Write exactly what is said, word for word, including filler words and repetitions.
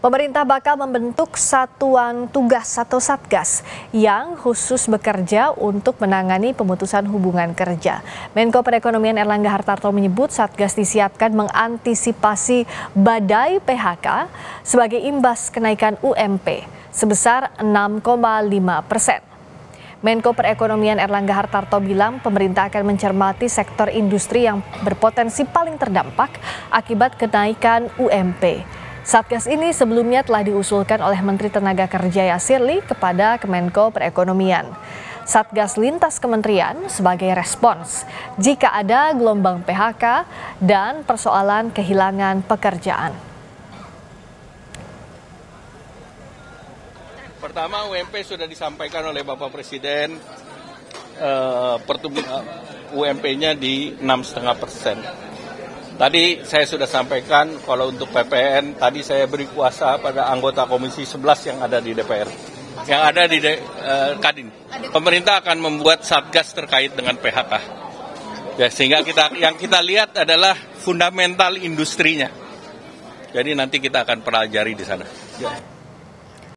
Pemerintah bakal membentuk satuan tugas atau Satgas yang khusus bekerja untuk menangani pemutusan hubungan kerja. Menko Perekonomian Airlangga Hartarto menyebut Satgas disiapkan mengantisipasi badai P H K sebagai imbas kenaikan U M P sebesar enam koma lima persen. Menko Perekonomian Airlangga Hartarto bilang pemerintah akan mencermati sektor industri yang berpotensi paling terdampak akibat kenaikan U M P. Satgas ini sebelumnya telah diusulkan oleh Menteri Tenaga Kerja Yassierli kepada Kemenko Perekonomian. Satgas lintas kementerian sebagai respons jika ada gelombang P H K dan persoalan kehilangan pekerjaan. Pertama, U M P sudah disampaikan oleh Bapak Presiden, eh, pertumbuhan U M P-nya di enam koma lima persen. Tadi saya sudah sampaikan kalau untuk P P N, tadi saya beri kuasa pada anggota Komisi sebelas yang ada di D P R, yang ada di de, eh, Kadin. Pemerintah akan membuat Satgas terkait dengan P H K. Ya, sehingga kita yang kita lihat adalah fundamental industrinya. Jadi nanti kita akan pelajari di sana. Ya.